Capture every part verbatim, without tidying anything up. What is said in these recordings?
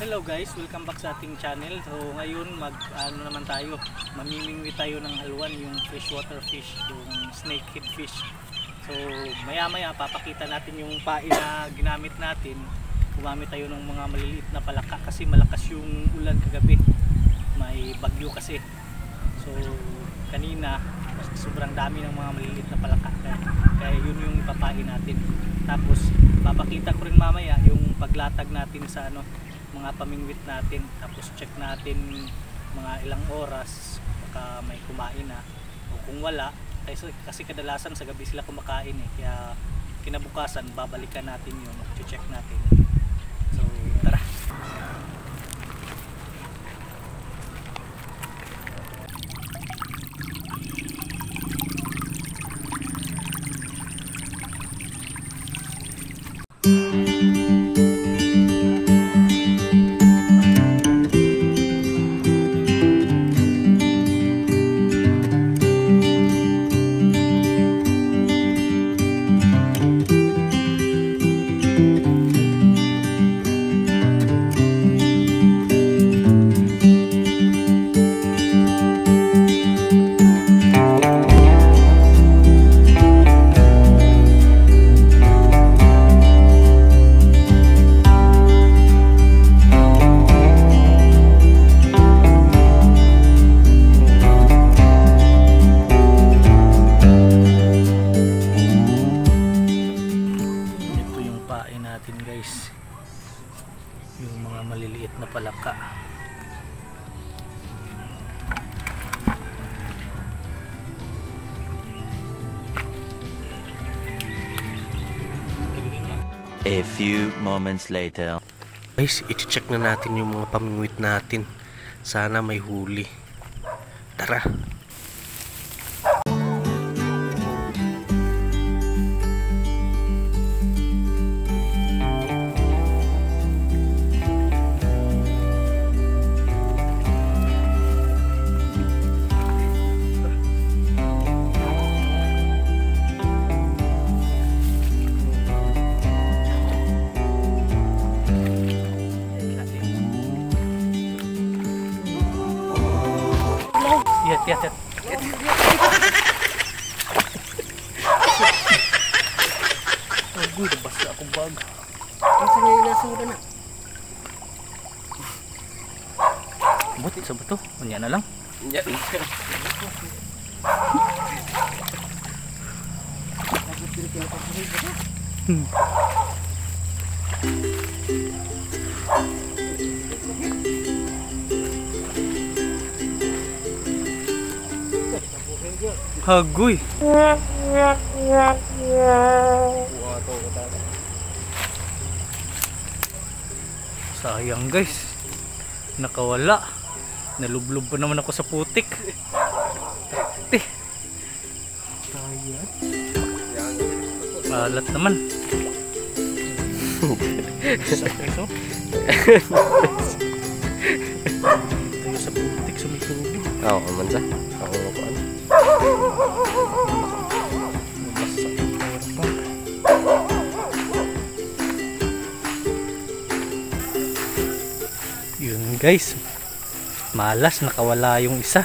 Hello guys, welcome back sa ating channel. So ngayon mag ano naman tayo, mamimingwi tayo ng haluan, yung freshwater fish, yung snakehead fish. So maya maya papakita natin yung pain na ginamit natin. Gumamit tayo ng mga maliliit na palaka kasi malakas yung ulan kagabi, may bagyo kasi. So kanina mas sobrang dami ng mga maliliit na palaka, kaya, kaya yun yung ipapain natin. Tapos papakita ko rin mamaya yung paglatag natin sa ano, mga pamingwit natin, tapos check natin mga ilang oras baka may kumain na o kung wala, kasi, kasi kadalasan sa gabi sila kumakain eh, kaya kinabukasan babalikan natin yun, check natin. So tara. A few moments later. Guys, i-check na natin yung mga pamingwit natin. Sana may huli. Tara. Lihat, lihat, lihat. Aduh, basa ako bag. Masang ngayon nasura na. But, isa ba to? Unya na lang. Unya na lang. Hmm. Hagoy. Sayang guys, nakawala. Nalublob pa naman ako sa putik. Teh. Malat naman. Tayo sa putik, sumisubi. Oo, aman sa. Ako ako ano. Yun guys, malas, nakawala yung isa,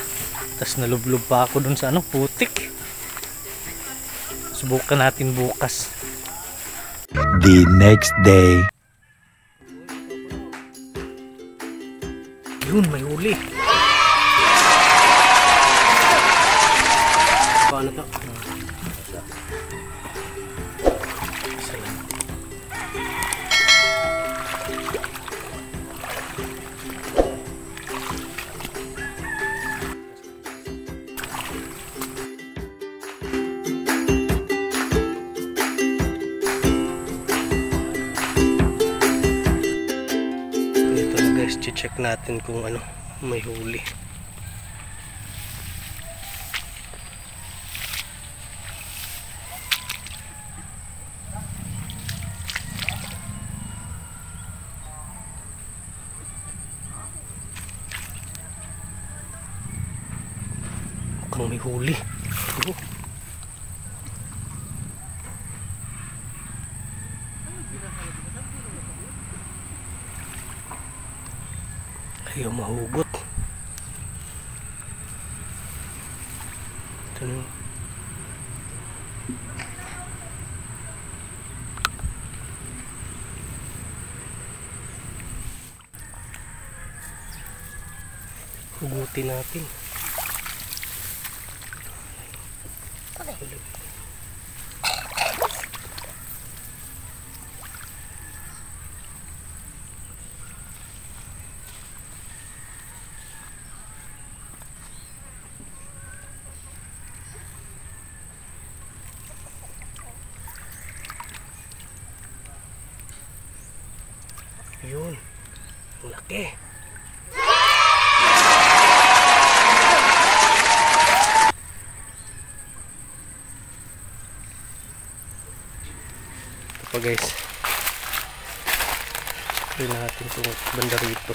tas nalublob pa ako dun sa ano, putik. Subukan natin bukas. The next day. Yun, may huli. Ano to? Ito na guys, check natin kung ano may huli. Kung may huli. Oh. ya mahugot. Ito na. Hugutin natin. Hugutin. Yun, ang laki. Ito pa guys, ito natin itong banda rito.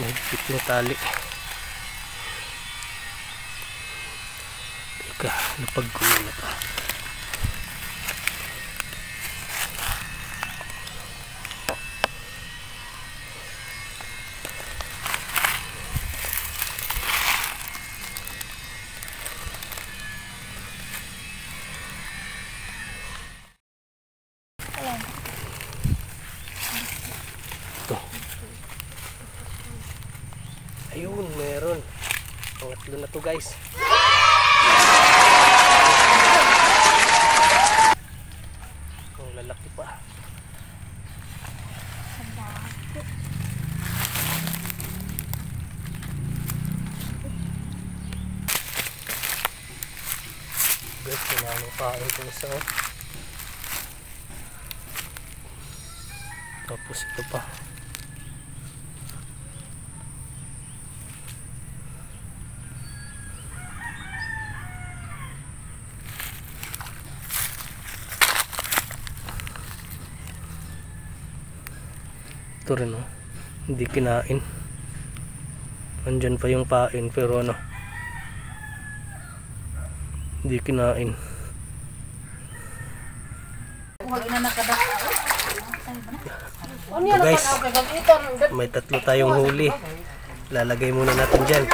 Mahigpit na tali. Teka, napaggulo na pa. Ayun, meron. Pangatlo na to guys. Oh, lalaki pa. Guys, sinano tayo kung saan. Tapos ito pa. Ito rin, oh. Hindi kinain. Andyan pa yung pain pero ano, hindi kinain. Ito guys, may tatlo tayong huli. Lalagay muna natin dyan.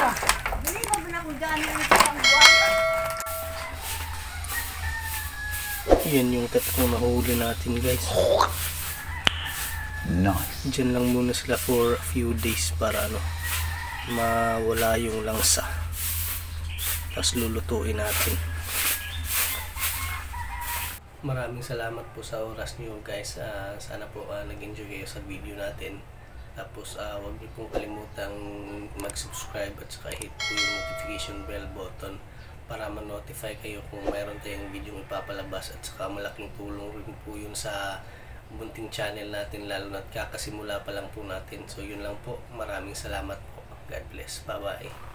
Yan yung tatlo na huli natin guys. Nice. Diyan lang muna sila for a few days para ano, mawala yung langsa. Tapos lulutuin natin. Maraming salamat po sa oras niyo guys. Uh, sana po uh, nag-enjoy kayo sa video natin. Tapos uh, huwag niyo pong kalimutang mag-subscribe at saka hit po yung notification bell button para ma-notify kayo kung mayroon tayong video ipapalabas. At saka malaking tulong rin po yun sa bunting channel natin, lalo na't kakasimula pa lang po natin. So yun lang po, maraming salamat po. God bless, bye bye.